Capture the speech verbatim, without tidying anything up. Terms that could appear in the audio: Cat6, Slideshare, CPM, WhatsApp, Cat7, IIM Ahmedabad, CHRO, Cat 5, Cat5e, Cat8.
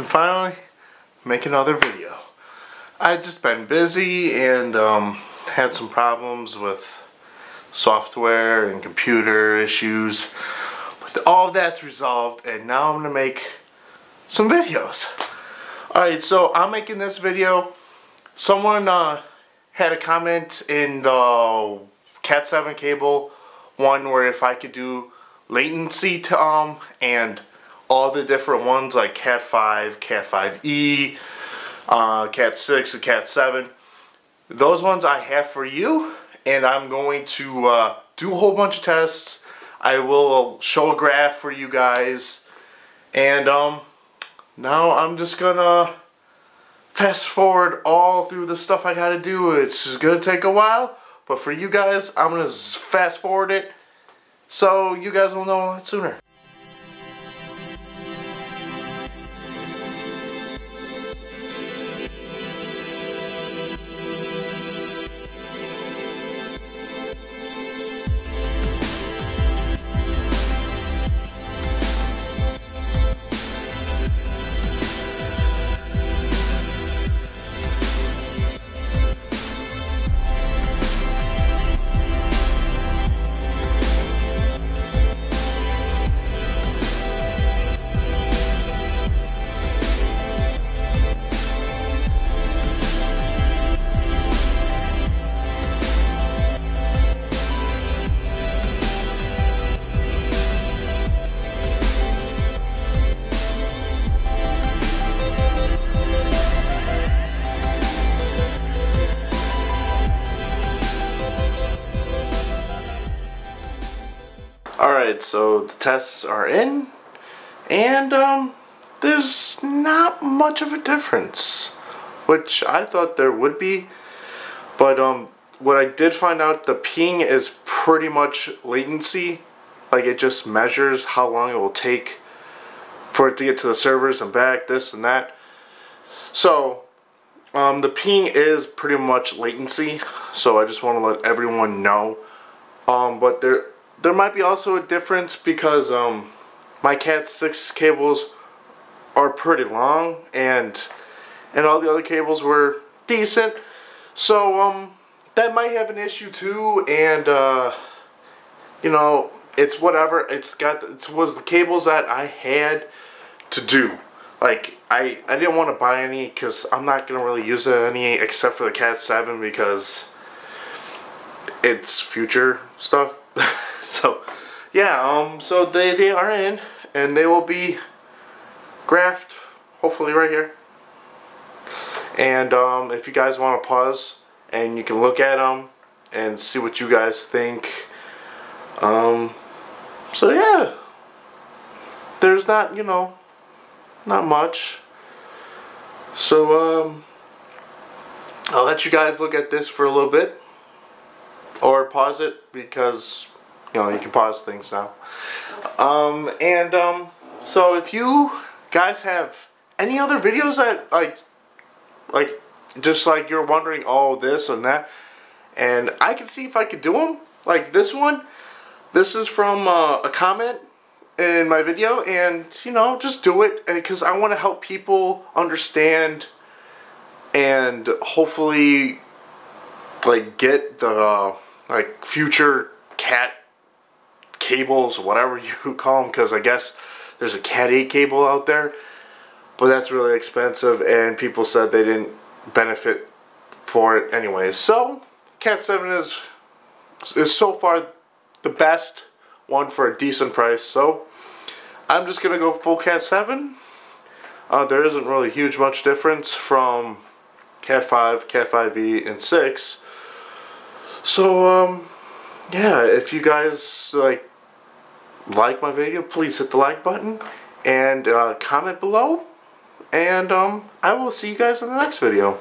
can finally make another video. I've just been busy and um, had some problems with software and computer issues, but all that's resolved and now I'm gonna make some videos. Alright, so I'm making this video. Someone uh, had a comment in the Cat seven cable one where if I could do latency to um and all the different ones like Cat five, Cat five E, uh, Cat six, and Cat seven. Those ones I have for you, and I'm going to uh, do a whole bunch of tests. I will show a graph for you guys, and um, now I'm just gonna fast forward all through the stuff I gotta do. It's just gonna take a while, but for you guys, I'm gonna fast forward it so you guys will know a lot sooner. Alright, so the tests are in, and um, there's not much of a difference, which I thought there would be, but um, what I did find out, the ping is pretty much latency, like it just measures how long it will take for it to get to the servers and back, this and that. So um, the ping is pretty much latency, so I just want to let everyone know, um, but there There might be also a difference because um, my Cat six cables are pretty long, and and all the other cables were decent, so um, that might have an issue too. And uh, you know, it's whatever. It's got it was the cables that I had to do. Like I I didn't want to buy any because I'm not gonna really use any except for the Cat seven because it's future stuff. So yeah, um so they they are in, and they will be graphed hopefully right here. And um if you guys want to pause and you can look at them and see what you guys think. Um so yeah, there's not, you know, not much. So um I'll let you guys look at this for a little bit, or pause it, because you know, you can pause things now. Um, and um, so if you guys have any other videos that like, like just like you're wondering, oh, this and that, and I can see if I could do them. Like this one, this is from uh, a comment in my video, and you know, just do it because I want to help people understand and hopefully like get the uh, like future cat cables, whatever you call them, because I guess there's a Cat eight cable out there, but that's really expensive and people said they didn't benefit for it anyways. So Cat seven is is so far the best one for a decent price, so I'm just gonna go full Cat seven. Uh, there isn't really huge much difference from Cat five, Cat five E, and six. So um yeah, if you guys like like my video, please hit the like button and uh, comment below, and um, I will see you guys in the next video.